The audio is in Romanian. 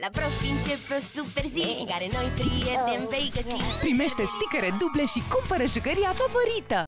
La Profi începe o super zi în care noi prieteni vei găsi. Primește stickere duble și cumpără jucăria favorită!